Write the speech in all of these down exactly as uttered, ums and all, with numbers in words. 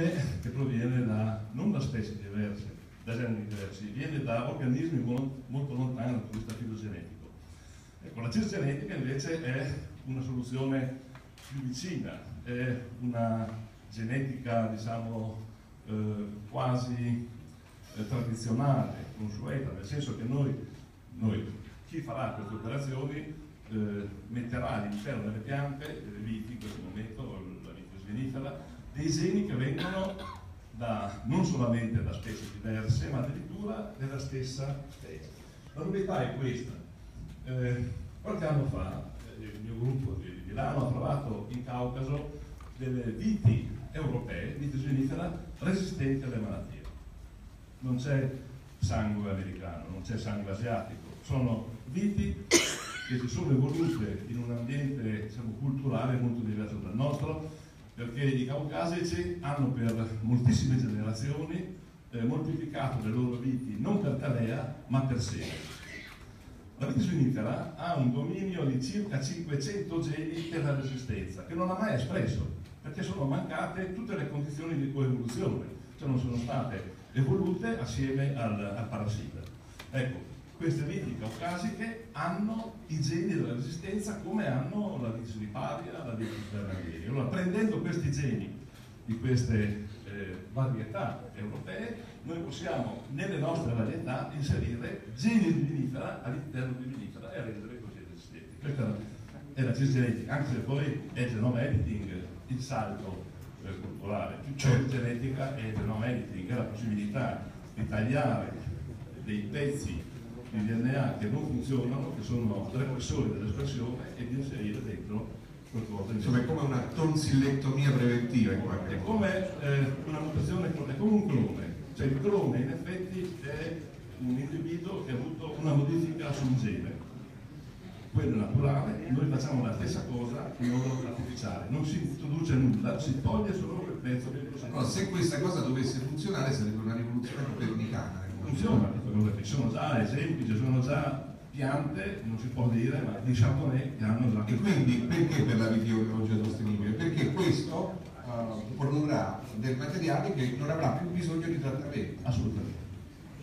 viene, che proviene da non da specie diverse, da generi diversi, viene da organismi molto lontani dal punto di vista filogenetico. Ecco, la cisgenetica invece è una soluzione più vicina, è una genetica, diciamo, eh, quasi eh, tradizionale, consueta, nel senso che noi, noi chi farà queste operazioni eh, metterà all'interno delle piante, delle viti in questo momento, la Vitis vinifera, dei geni che vengono da, non solamente da specie diverse, ma addirittura della stessa specie. La novità è questa. Eh, qualche anno fa eh, il mio gruppo di Milano ha trovato in Caucaso delle viti europee, Vitis vinifera, resistenti alle malattie. Non c'è sangue americano, non c'è sangue asiatico, sono viti che si sono evolute in un ambiente, diciamo, culturale molto diverso dal nostro, perché i caucasici hanno per moltissime generazioni eh, moltiplicato le loro viti non per talea ma per seme. La Vitis vinifera ha un dominio di circa cinquecento geni della resistenza, che non ha mai espresso, perché sono mancate tutte le condizioni di coevoluzione, cioè non sono state evolute assieme al, al parassita. Ecco, queste viti caucasiche hanno i geni della resistenza come hanno la Vitis riparia, la Vitis vernagheri. Allora, prendendo questi geni di queste eh, varietà europee, noi possiamo nelle nostre varietà inserire geni di vinifera all'interno di vinifera e rendere così resistenti. Questa è la cisgenetica, anche se poi è genome editing il salto eh, culturale, cioè genetica e genome editing è la possibilità di tagliare dei pezzi di D N A che non funzionano, che sono repressori dell'espressione, e di inserire dentro. Insomma, è come una tonsillettomia preventiva in qualche modo. È come eh, una mutazione, è come un clone. Cioè il clone in effetti è un individuo che ha avuto una modifica su un gene. Quello naturale, noi facciamo la stessa cosa in modo artificiale. Non si introduce nulla, si toglie solo quel pezzo che si... Allora, se questa cosa dovesse funzionare sarebbe una rivoluzione copernicana. Funziona, ci sono già esempi, ci sono già... piante, non si può dire, ma di Chardonnay che hanno già... E quindi perché per la vitiologia sostenibile? Perché questo uh, produrrà del materiale che non avrà più bisogno di trattamento. Assolutamente.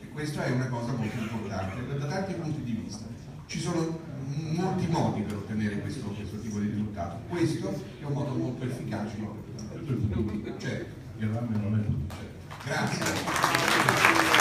E questa è una cosa molto importante, da tanti punti di vista. Ci sono molti modi per ottenere questo, questo tipo di risultato. Questo è un modo molto efficace. Certo. Grazie.